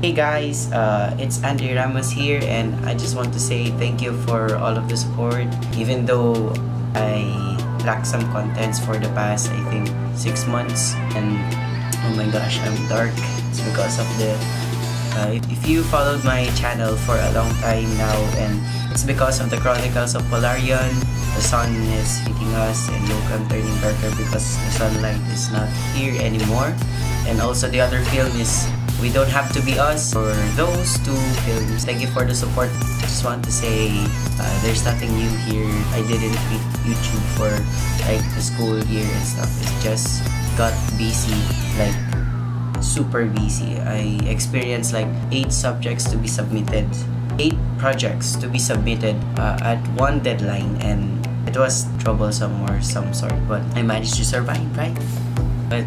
Hey guys, it's Andrei Ramos here, and I just want to say thank you for all of the support. Even though I lacked some contents for the past, I think, 6 months, and oh my gosh, I'm dark. It's because of the... if you followed my channel for a long time now, and it's because of the Chronicles of Polarion. The sun is hitting us and look, I'm turning darker because the sunlight is not here anymore. And also the other film is We Don't Have to Be Us. For those two films, thank you for the support. I just want to say there's nothing new here. I didn't quit YouTube for like the school year and stuff. It's just got busy, like super busy. I experienced like 8 subjects to be submitted, 8 projects to be submitted at one deadline, and it was troublesome or some sort, but I managed to survive, right? But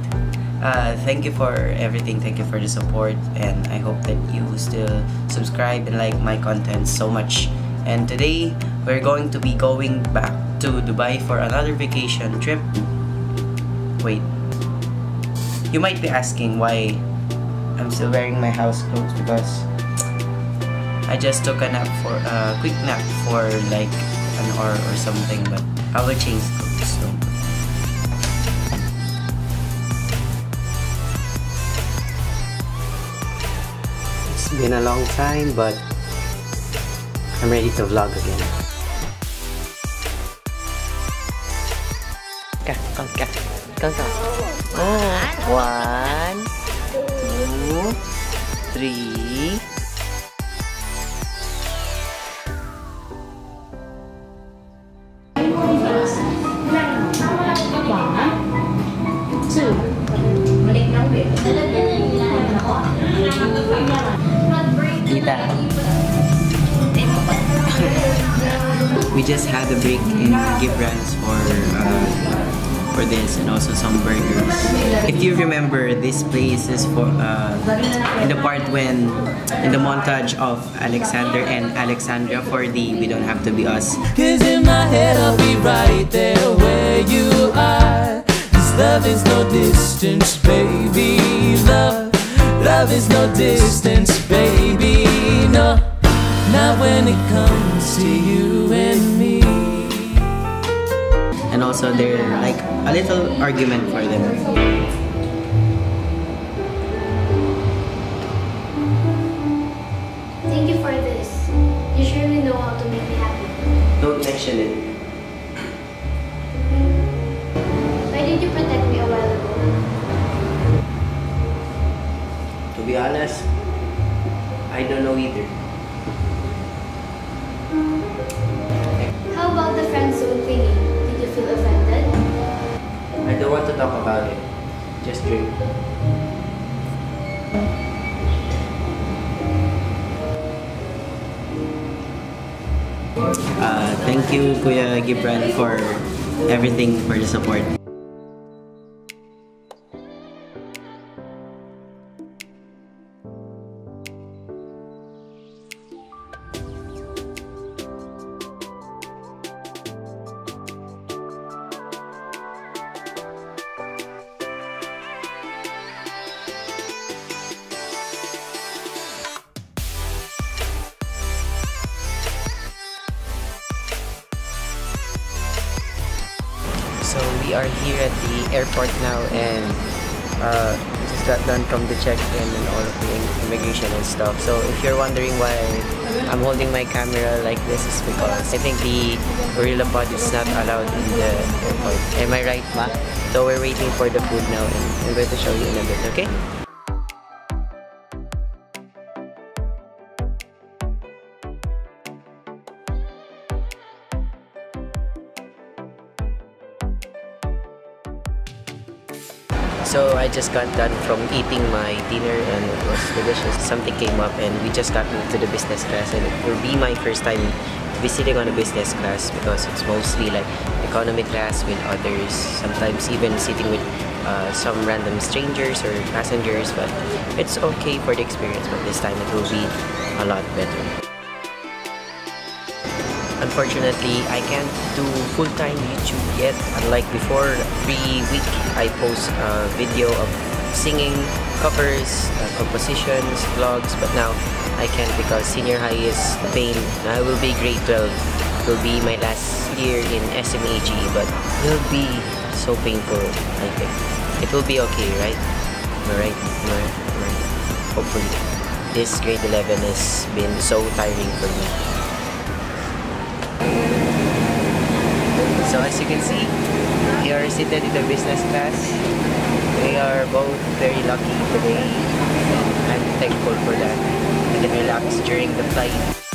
thank you for everything, thank you for the support, and I hope that you still subscribe and like my content so much. And today, we're going to be going back to Dubai for another vacation trip. Wait, you might be asking why I'm still wearing my house clothes, because I just took a nap for a quick nap for like an hour or something, but I will change clothes soon. It's been a long time, but I'm ready to vlog again. Come. Oh, 1, 2, 3. We just had a break in Gibran's for this, and also some burgers. If you remember, this place is for in the part when in the montage of Alexander and Alexandra for the We Don't Have to Be Us. 'Cause in my head I'll be right there where you are. 'Cause love is no distance, baby. Love is no distance, baby. No. Not when it comes to you and me. And also they're like a little argument for them. Thank you for this. You surely know how to make me happy. Don't mention it. Why did you protect me a while ago? To be honest, I don't know either. How about the friend zone thingy? Did you feel offended? I don't want to talk about it. Just drink. Thank you, Kuya Gibran, for everything, for the support. So we are here at the airport now, and just got done from the check-in and all of the immigration and stuff. So if you're wondering why I'm holding my camera like this, is because I think the gorilla pod is not allowed in the airport. Am I right, Ma? So we're waiting for the food now, and I'm going to show you in a bit, okay? So I just got done from eating my dinner, and it was delicious. Something came up and we just got moved to the business class, and it will be my first time visiting on a business class because it's mostly like economy class with others, sometimes even sitting with some random strangers or passengers, but it's okay for the experience, but this time it will be a lot better. Unfortunately, I can't do full-time YouTube yet. Unlike before, every week I post a video of singing, covers, compositions, vlogs, but now I can't because senior high is a pain. I will be grade 12. It will be my last year in SMEG, but it will be so painful, I think. It will be okay, right? Alright, alright, alright. Hopefully. This grade 11 has been so tiring for me. So as you can see, we are seated in the business class. We are both very lucky today, and I'm thankful for that. We can relax during the flight.